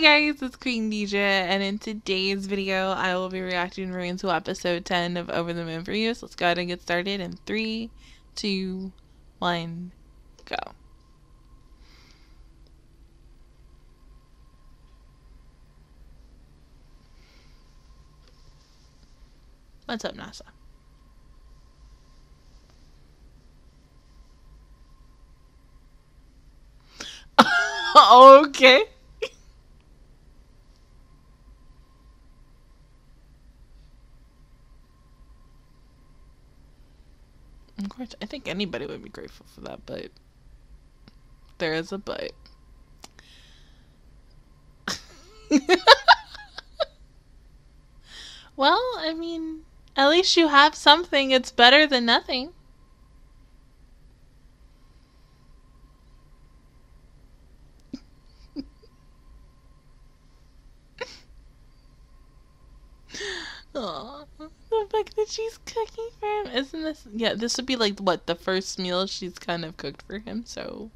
Hey guys, it's Queendija, and in today's video I will be reacting to episode 10 of Over the Moon for You. So let's go ahead and get started in 3, 2, 1, go. What's up, NASA? Okay. Of course, I think anybody would be grateful for that, but there is a but. Well, I mean, at least you have something. It's better than nothing. Aww, the fact that she's cooking for him, isn't this, yeah, this would be like, what, the first meal she's kind of cooked for him, so,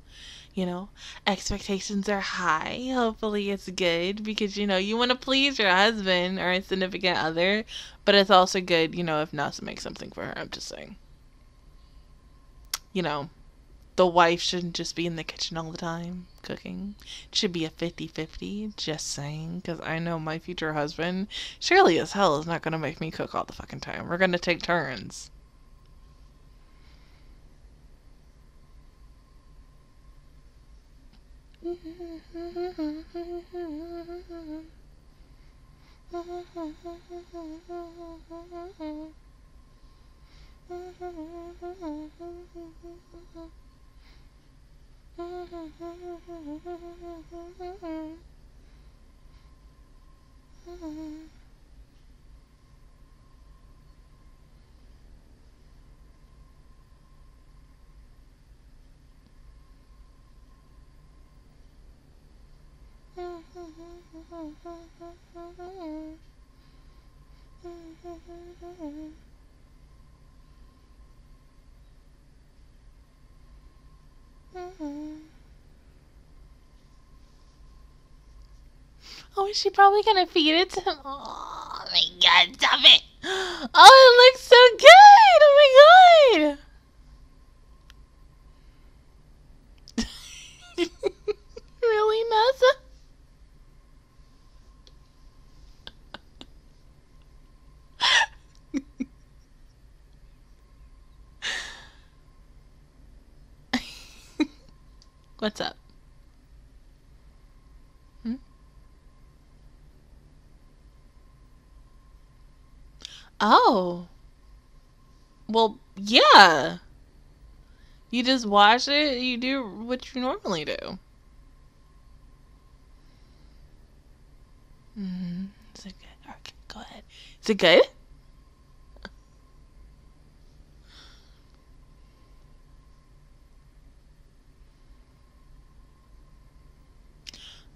you know, expectations are high, hopefully it's good, because, you know, you want to please your husband or a significant other, but it's also good, you know, if Nasa makes something for her. I'm just saying, you know, the wife shouldn't just be in the kitchen all the time cooking. It should be a 50-50, just saying, because I know my future husband surely as hell is not going to make me cook all the fucking time. We're going to take turns. Oh, is she probably gonna feed it to him? Oh my god, stop it! Oh, it looks so good! Oh my god! Really, Masa? What's up? Oh, well, yeah, you just wash it, you do what you normally do. Is it good? Okay, go ahead. Is it good?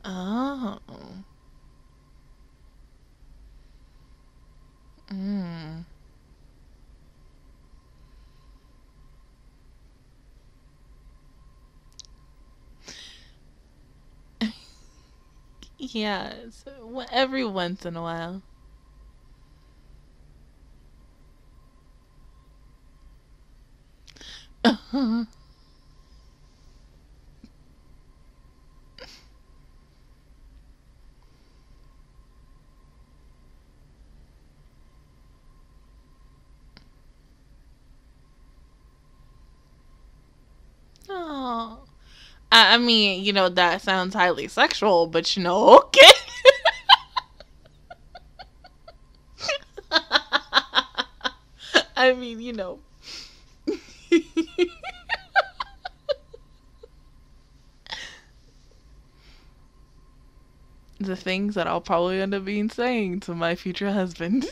Oh. Yeah, so every once in a while. I mean, you know, that sounds highly sexual, but you know, okay. I mean, you know. The things that I'll probably end up being saying to my future husband.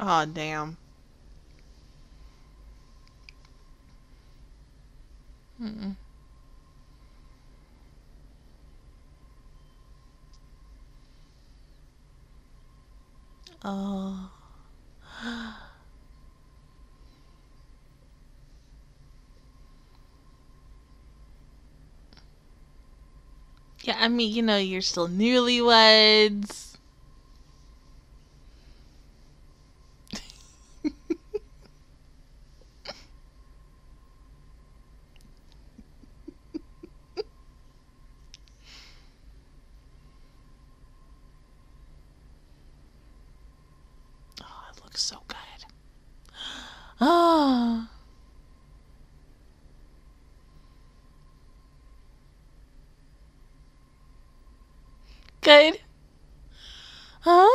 Aw, oh, damn. Oh. Yeah, I mean, you know, you're still newlyweds. So good. Ah. Good. Huh?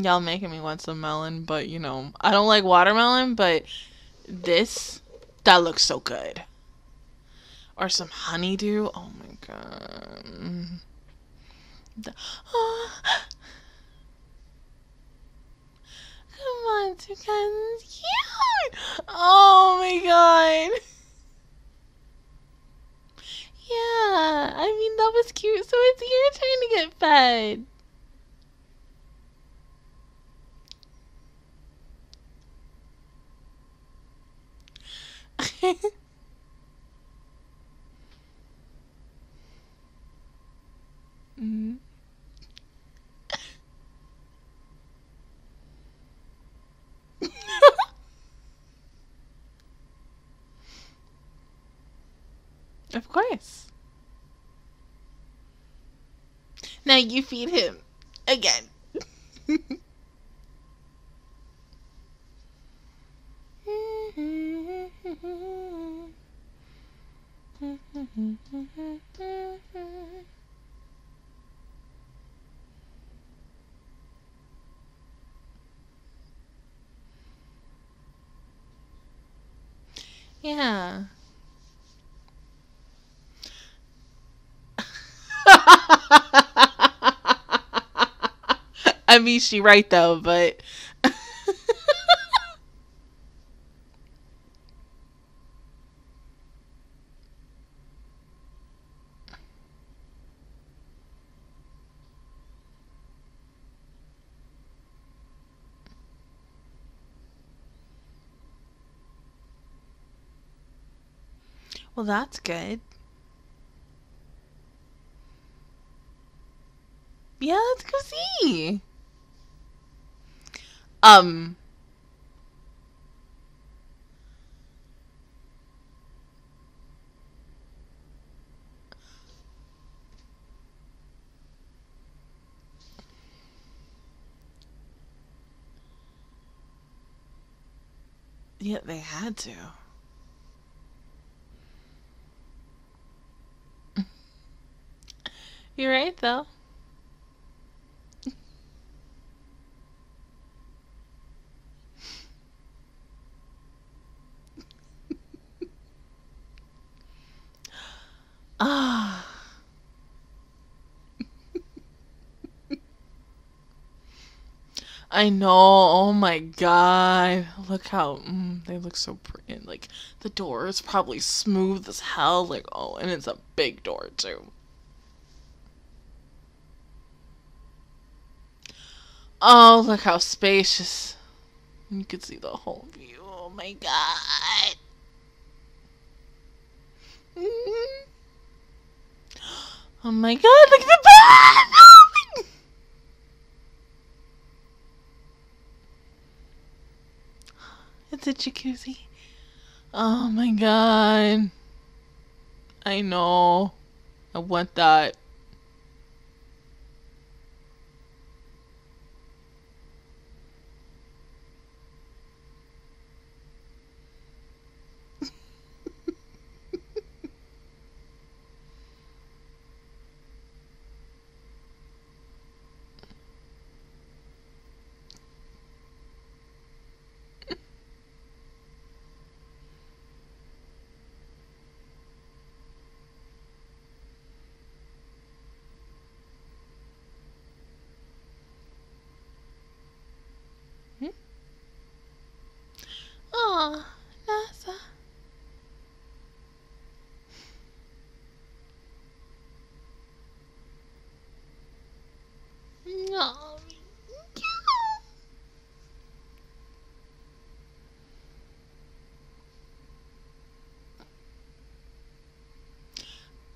Y'all making me want some melon, but, you know, I don't like watermelon, but this, that looks so good. Or some honeydew. Oh, my God. Oh. Come on, Tsukasa. It's cute. Oh, my God. Yeah, I mean, that was cute, so it's your turn to get fed. Mm-hmm. Of course. Now you feed him again. Yeah. I mean, she right though, but well, that's good. Yeah, let's go see. Yeah, they had to. You're right, though. Ah. I know. Oh my God. Look how they look so pretty. Like, the door is probably smooth as hell. Like, oh, and it's a big door, too. Oh, look how spacious. You could see the whole view. Oh my God. Oh my God, look at the bed! Oh my... It's a jacuzzi. Oh my God. I know. I want that.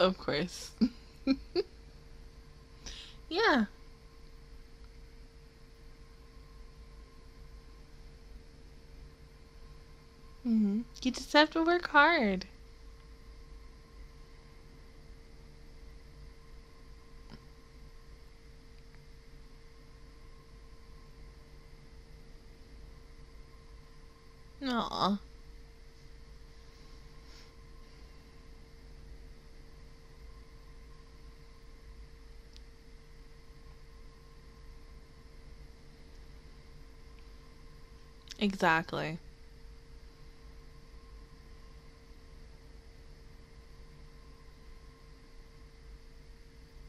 Of course. Yeah. You just have to work hard. Aww. Exactly.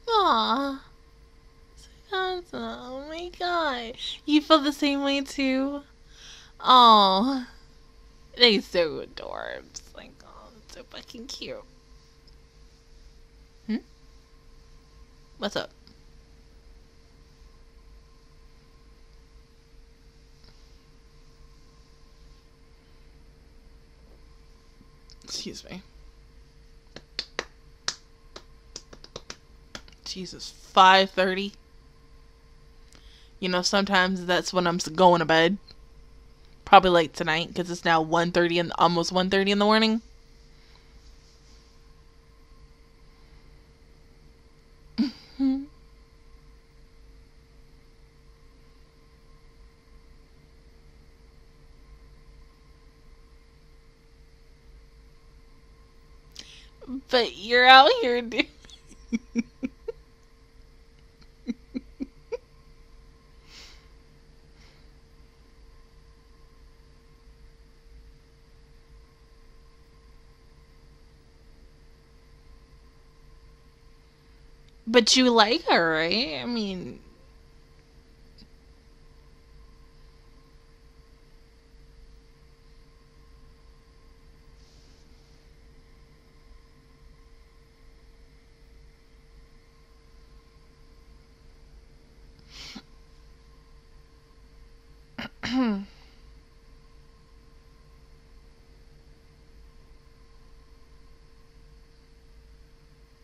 Aww. Tsukasa, oh my god. You feel the same way too? Aww. They so adorbs. Like, oh, that's so fucking cute. What's up? Excuse me. Jesus, 5:30. You know, sometimes that's when I'm going to bed. Probably late tonight because it's now 1:30 and almost 1:30 in the morning. But you're out here, dude. But you like her, right? I mean...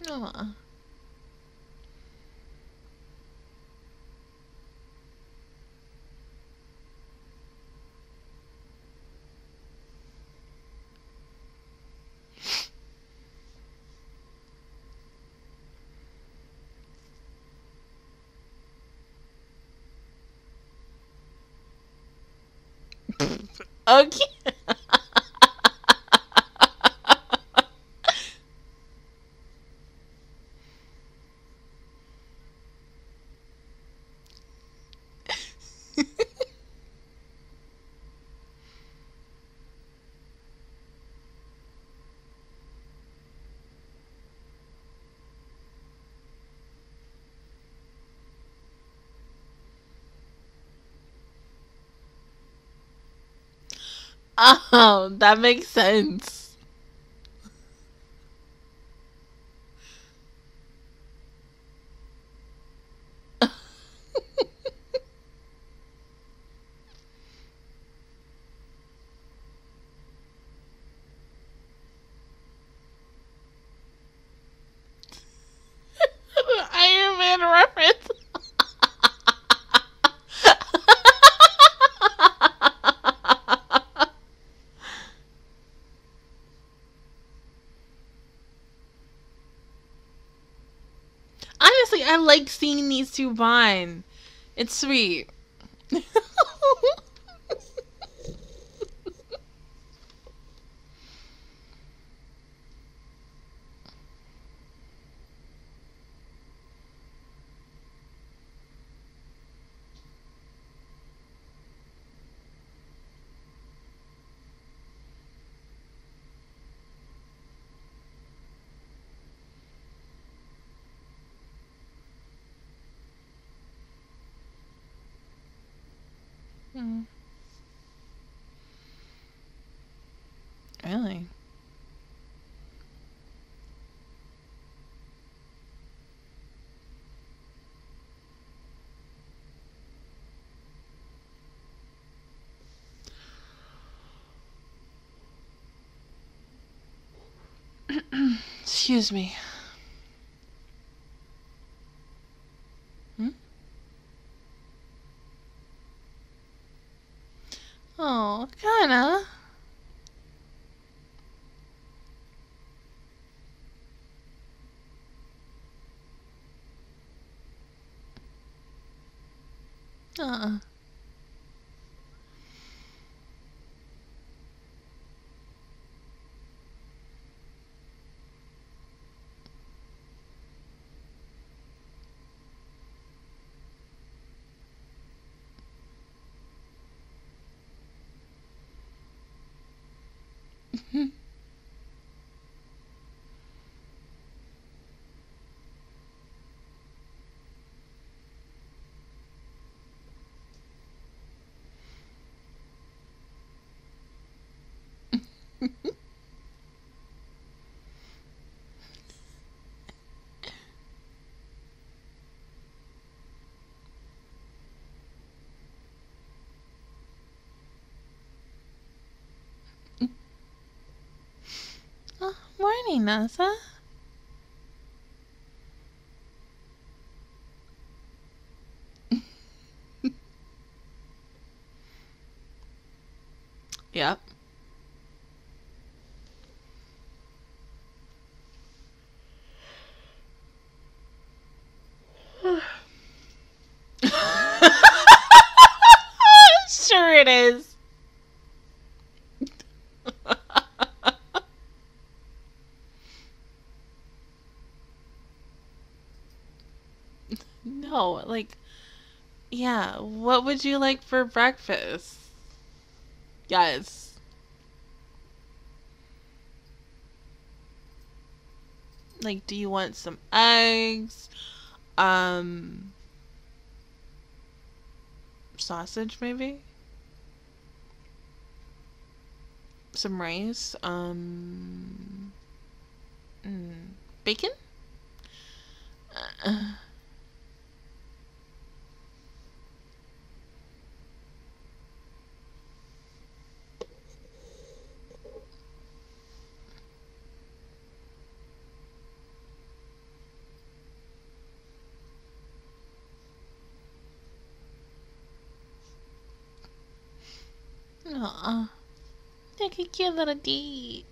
Aww. Okay. Oh, that makes sense. Iron Man reference. I like seeing these two bond. It's sweet. Really? Excuse me. Kana. Morning, NASA. Yep. Sure it is. No, like, yeah, what would you like for breakfast? Yes. Like, do you want some eggs? Sausage, maybe? Some rice? Bacon? Aw, look at cute little D.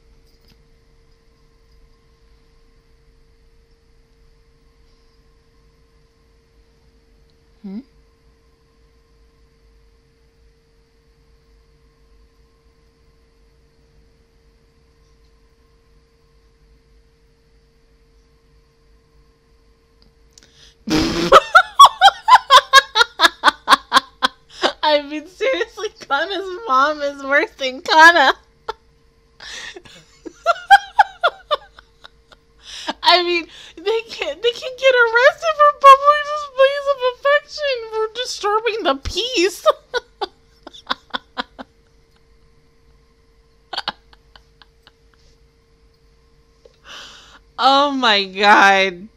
Hmm? I mean, seriously, Kana's mom is worse than Kana. I mean, they can get arrested for public displays of affection for disturbing the peace. Oh my God.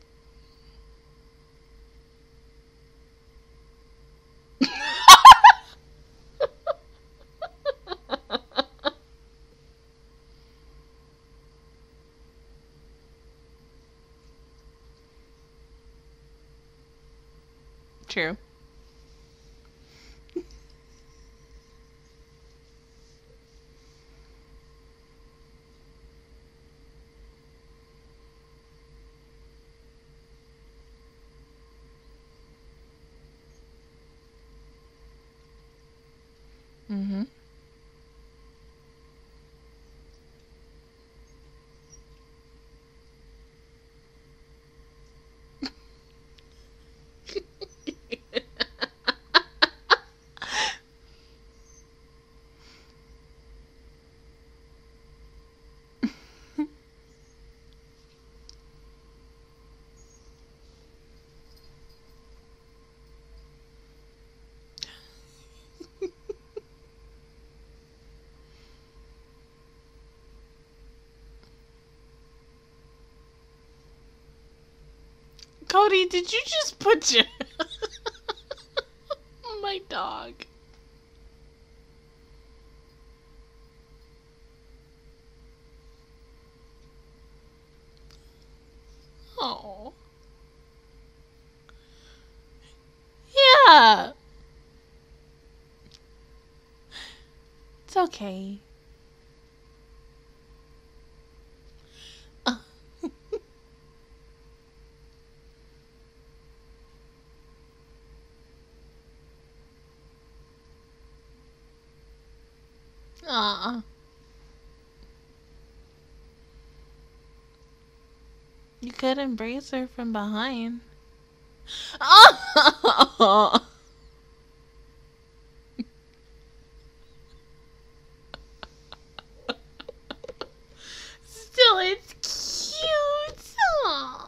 True. Mm-hmm. Cody, did you just put your... My dog. Oh. Yeah. It's okay. okay. You could embrace her from behind. Oh! Still, it's cute. Oh.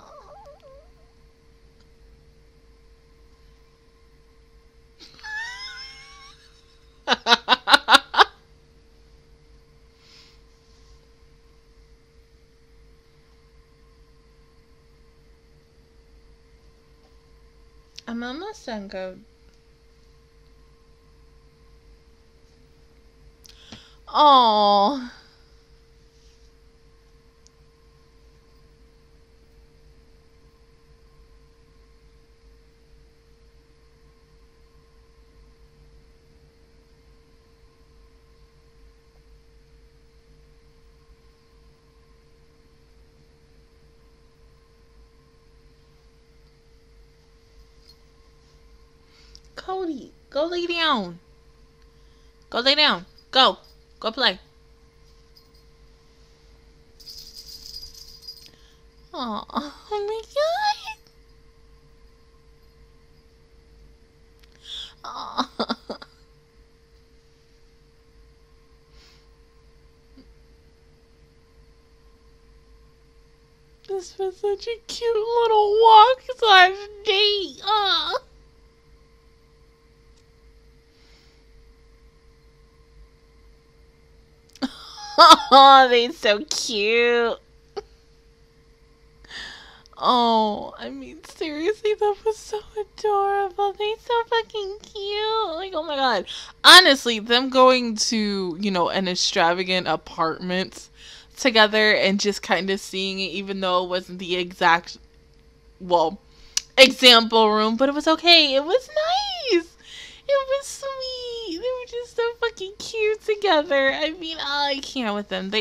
I'm almost done, Code. Oh. Cody, go lay down. Go lay down. Go. Go play. Aww. Oh my God. Aww. This was such a cute little walk slash date. Oh, they're so cute. Oh, I mean, seriously, that was so adorable. They're so fucking cute. Like, oh my God. Honestly, them going to, you know, an extravagant apartment together and just kind of seeing it, even though it wasn't the exact, well, example room, but it was okay. It was nice. It was sweet. They were just so fucking cute together. I mean, I can't with them.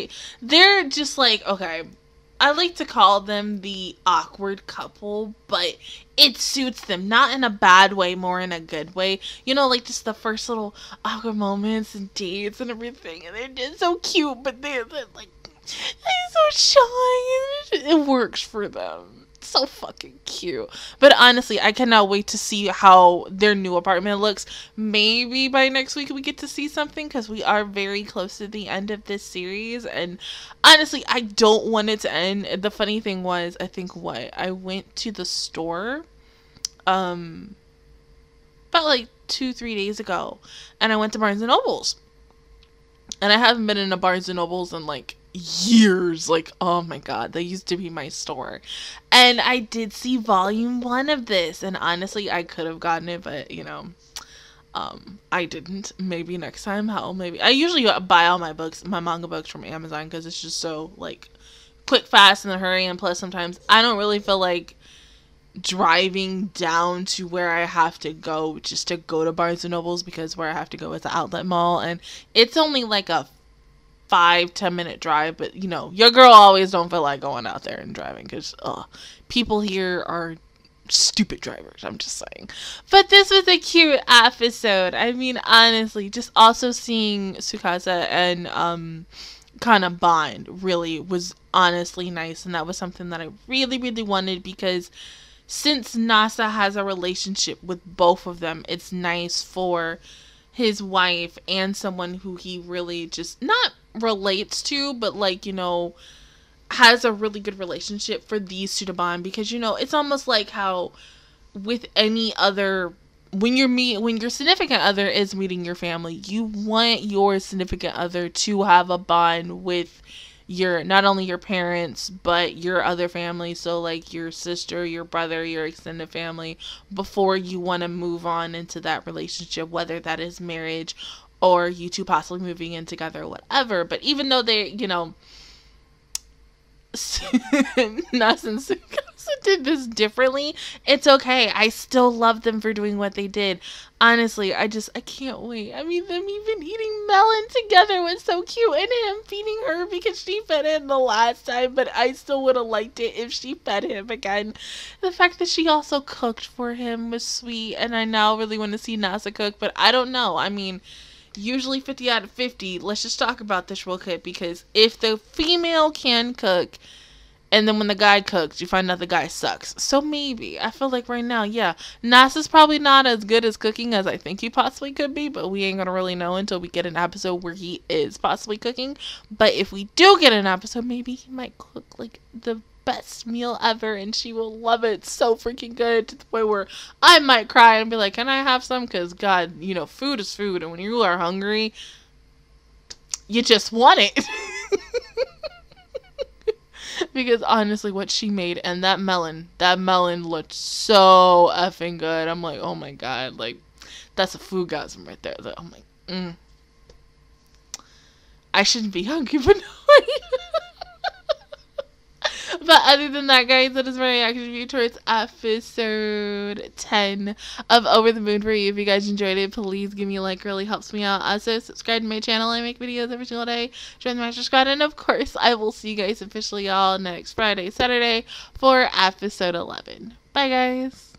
They're just like, okay, I like to call them the awkward couple, but it suits them. Not in a bad way, more in a good way. You know, like just the first little awkward moments and dates and everything. And they're just so cute, but they're like, they're so shy. It works for them. So fucking cute. But honestly, I cannot wait to see how their new apartment looks. Maybe by next week we get to see something, because we are very close to the end of this series, and honestly, I don't want it to end. The funny thing was, I think I went to the store about like 2-3 days ago, and I went to Barnes and Noble's, and I haven't been in a Barnes and Noble's in like years. Like, oh my God, that used to be my store. And I did see volume 1 of this, and honestly, I could have gotten it, but you know, I didn't. Maybe next time. Maybe I usually buy all my books, my manga books, from Amazon, because it's just so like quick, fast, in a hurry, and plus sometimes I don't really feel like driving down to where I have to go just to go to Barnes and Noble's, because where I have to go is the outlet mall, and it's only like a 5-10 minute drive, but you know, your girl always don't feel like going out there and driving, because people here are stupid drivers, I'm just saying. But this was a cute episode. I mean, honestly, just also seeing Tsukasa and Kana bond really was honestly nice, and that was something that I really, really wanted, because since NASA has a relationship with both of them, it's nice for his wife and someone who he really just not relates to, but like, you know, has a really good relationship, for these two to bond, because you know, it's almost like how with any other, when your significant other is meeting your family, you want your significant other to have a bond with your, not only your parents, but your other family. So like your sister, your brother, your extended family, before you want to move on into that relationship, whether that is marriage or you two possibly moving in together, whatever. But even though they, you know, Nas and Tsukasa did this differently, it's okay. I still love them for doing what they did. Honestly, I can't wait. I mean, them even eating melon together was so cute, and him feeding her because she fed him the last time, but I still would have liked it if she fed him again. The fact that she also cooked for him was sweet, and I now really want to see NASA cook, but I don't know. I mean, usually 50 out of 50, let's just talk about this real quick, because if the female can cook, and then when the guy cooks, you find out the guy sucks. So maybe. I feel like right now, yeah, Nasa's probably not as good as cooking as I think he possibly could be, but we ain't gonna really know until we get an episode where he is possibly cooking. But if we do get an episode, maybe he might cook, like, the best meal ever, and she will love it so freaking good to the point where I might cry and be like, can I have some? Because, God, you know, food is food, and when you are hungry, you just want it. Because honestly, what she made and that melon looked so effing good. I'm like, oh my God, like, that's a foodgasm right there. Like, I'm like, I shouldn't be hungry, but no. But other than that, guys, that is my reaction review towards episode 10 of Over the Moon for You. If you guys enjoyed it, please give me a like. It really helps me out. Also, subscribe to my channel. I make videos every single day. Join the Master Squad. And, of course, I will see you guys officially all next Friday, Saturday for episode 11. Bye, guys.